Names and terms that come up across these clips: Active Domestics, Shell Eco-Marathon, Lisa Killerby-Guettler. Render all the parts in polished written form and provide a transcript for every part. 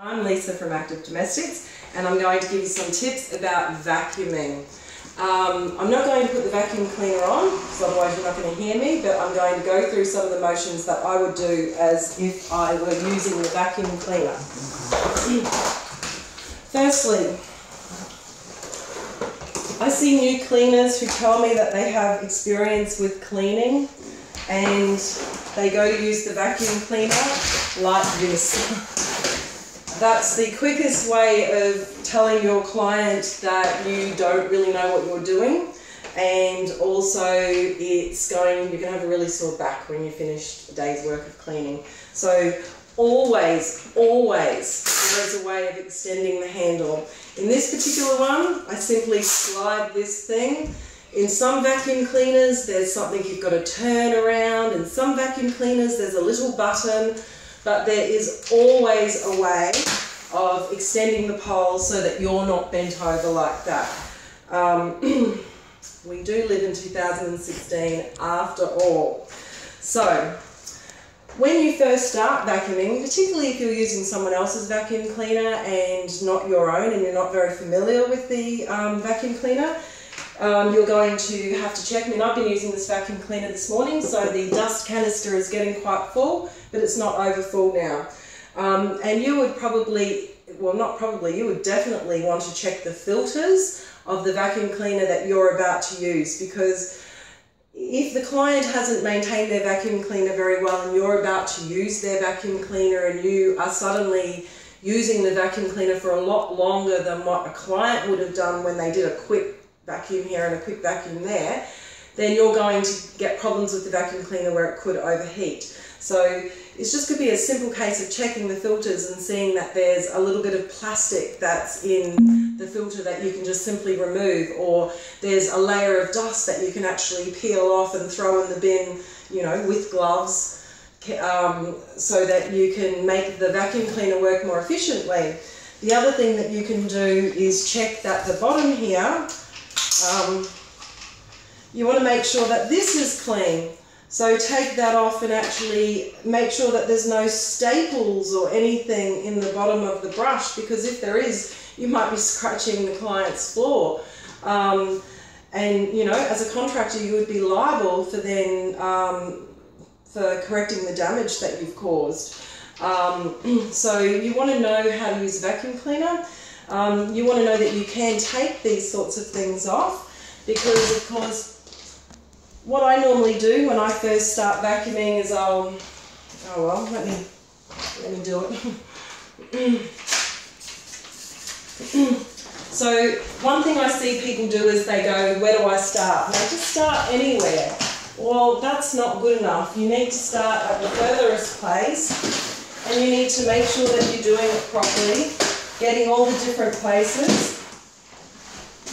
I'm Lisa from Active Domestics, and I'm going to give you some tips about vacuuming. I'm not going to put the vacuum cleaner on, because otherwise you're not going to hear me, but I'm going to go through some of the motions that I would do as if I were using the vacuum cleaner. Firstly, I see new cleaners who tell me that they have experience with cleaning, and they go to use the vacuum cleaner like this. That's the quickest way of telling your client that you don't really know what you're doing, and also you're going to have a really sore back when you finish a day's work of cleaning. So always there's a way of extending the handle. In this particular one, I simply slide this thing. In some vacuum cleaners, there's something you've got to turn around. In some vacuum cleaners, there's a little button. But there is always a way of extending the pole so that you're not bent over like that. We do live in 2016 after all. So when you first start vacuuming, particularly if you're using someone else's vacuum cleaner and not your own, and you're not very familiar with the vacuum cleaner, you're going to have to check. I mean, I've been using this vacuum cleaner this morning, so the dust canister is getting quite full, but it's not over full now. And you would probably, well, not probably, you would definitely want to check the filters of the vacuum cleaner that you're about to use, because if the client hasn't maintained their vacuum cleaner very well and you're about to use their vacuum cleaner and you are suddenly using the vacuum cleaner for a lot longer than what a client would have done when they did a quick vacuum here and a quick vacuum there, then you're going to get problems with the vacuum cleaner where it could overheat. So it just could be a simple case of checking the filters and seeing that there's a little bit of plastic that's in the filter that you can just simply remove, or there's a layer of dust that you can actually peel off and throw in the bin, you know, with gloves, so that you can make the vacuum cleaner work more efficiently. The other thing that you can do is check that the bottom here, you want to make sure that this is clean. So take that off and actually make sure that there's no staples or anything in the bottom of the brush, because if there is, you might be scratching the client's floor. And you know, as a contractor, you would be liable for then for correcting the damage that you've caused. So you want to know how to use a vacuum cleaner. You want to know that you can take these sorts of things off, because of course what I normally do when I first start vacuuming is let me do it. So one thing I see people do is they go, where do I start? And they just start anywhere. Well, that's not good enough. You need to start at the furthest place, and you need to make sure that you're doing it properly. Getting all the different places,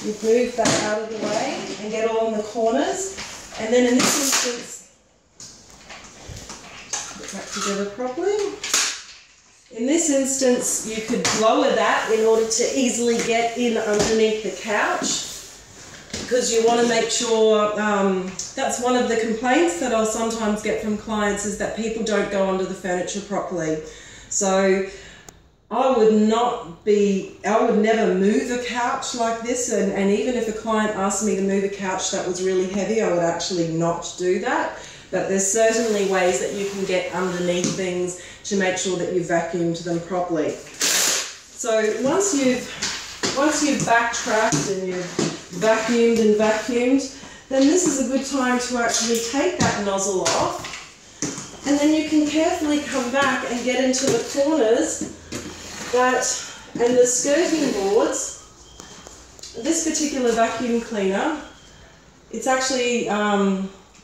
you've moved that out of the way, and get all in the corners. And then in this instance, put that together properly. In this instance, you could lower that in order to easily get in underneath the couch, because you want to make sure, that's one of the complaints that I'll sometimes get from clients, is that people don't go under the furniture properly. So I would never move a couch like this, and even if a client asked me to move a couch that was really heavy, I would actually not do that. But there's certainly ways that you can get underneath things to make sure that you've vacuumed them properly. So once you've backtracked and you've vacuumed, then this is a good time to actually take that nozzle off, and then you can carefully come back and get into the corners and the skirting boards. This particular vacuum cleaner, it's actually,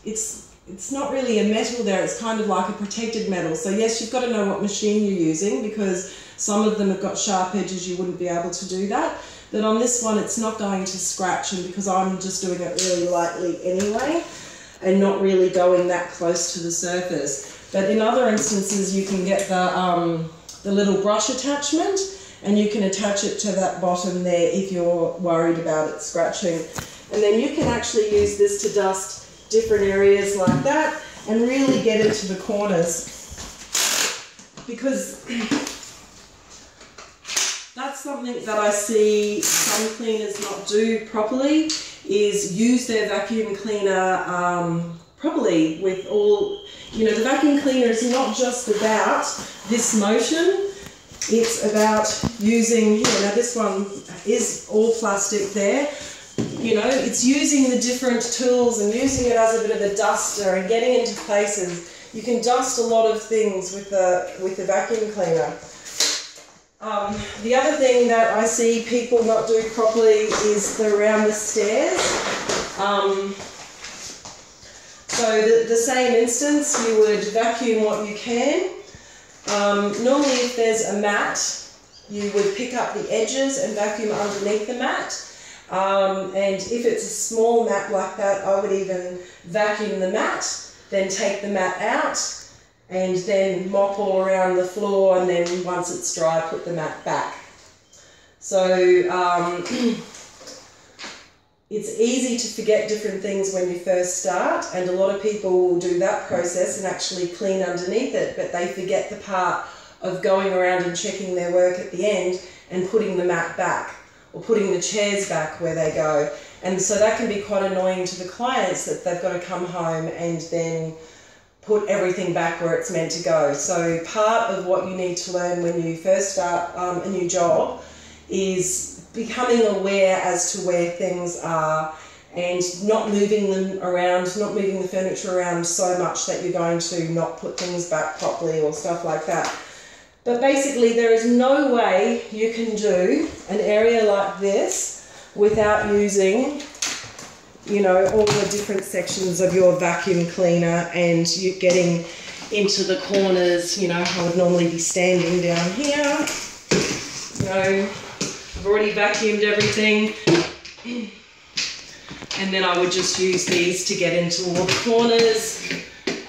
it's not really a metal there, it's kind of like a protected metal. So yes, you've got to know what machine you're using, because some of them have got sharp edges, you wouldn't be able to do that. But on this one, it's not going to scratch, and because I'm just doing it really lightly anyway, and not really going that close to the surface. But in other instances, you can get the little brush attachment, and you can attach it to that bottom there if you're worried about it scratching. And then you can actually use this to dust different areas like that and really get into the corners, because something that I see some cleaners not do properly is use their vacuum cleaner properly with all, you know, the vacuum cleaner is not just about this motion, it's about using, you know, now this one is all plastic there, you know, it's using the different tools and using it as a bit of a duster and getting into places. You can dust a lot of things with the vacuum cleaner. The other thing that I see people not do properly is around the stairs. So the same instance, you would vacuum what you can. Normally if there's a mat, you would pick up the edges and vacuum underneath the mat. And if it's a small mat like that, I would even vacuum the mat, then take the mat out, and then mop all around the floor, and then once it's dry, put the mat back. So it's easy to forget different things when you first start, and a lot of people will do that process and actually clean underneath it, but they forget the part of going around and checking their work at the end and putting the mat back or putting the chairs back where they go. And so that can be quite annoying to the clients that they've got to come home and then put everything back where it's meant to go. So part of what you need to learn when you first start a new job is becoming aware as to where things are and not moving them around, not moving the furniture around so much that you're going to not put things back properly or stuff like that. But basically there is no way you can do an area like this without using, you know, all the different sections of your vacuum cleaner and you getting into the corners. You know, I would normally be standing down here, you know, I've already vacuumed everything, and then I would just use these to get into all the corners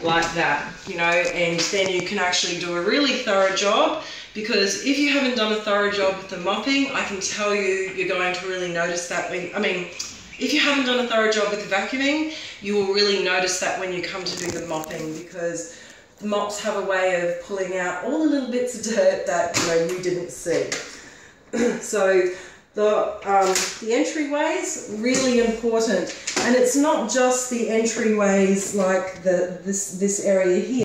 like that, you know, and then you can actually do a really thorough job, because if you haven't done a thorough job with the mopping, I can tell you, you're going to really notice that when, if you haven't done a thorough job with the vacuuming, you will really notice that when you come to do the mopping, because the mops have a way of pulling out all the little bits of dirt that, you know, you didn't see. So the entryways, really important. And it's not just the entryways like this area here.